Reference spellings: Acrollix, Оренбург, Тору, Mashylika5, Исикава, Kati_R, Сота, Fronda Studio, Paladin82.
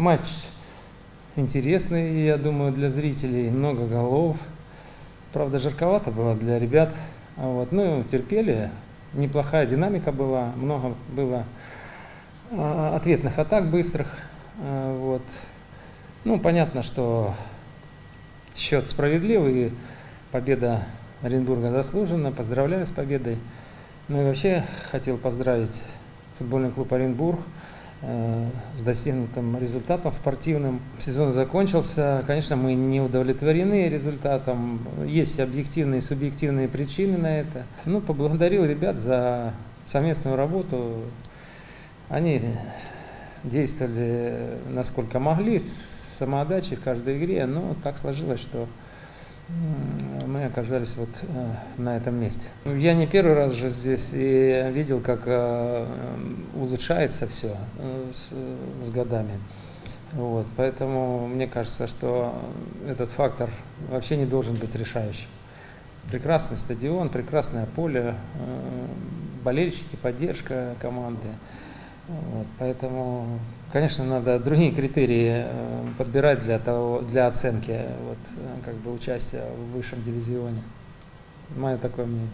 Матч интересный, я думаю, для зрителей. Много голов. Правда, жарковато было для ребят. Вот. Ну, терпели. Неплохая динамика была. Много было ответных атак быстрых. Вот. Ну, понятно, что счет справедливый. И победа Оренбурга заслужена. Поздравляю с победой. Ну и вообще хотел поздравить футбольный клуб «Оренбург» с достигнутым результатом спортивным. Сезон закончился. Конечно, мы не удовлетворены результатом. Есть объективные и субъективные причины на это. Ну, поблагодарил ребят за совместную работу. Они действовали насколько могли, с самоотдачей в каждой игре. Но так сложилось, что мы оказались вот на этом месте. Я не первый раз же здесь и видел, как улучшается все с годами. Вот. Поэтому мне кажется, что этот фактор вообще не должен быть решающим. Прекрасный стадион, прекрасное поле, болельщики, поддержка команды. Вот. Поэтому, конечно, надо другие критерии подбирать для оценки вот, как бы участия в высшем дивизионе. Мое такое мнение.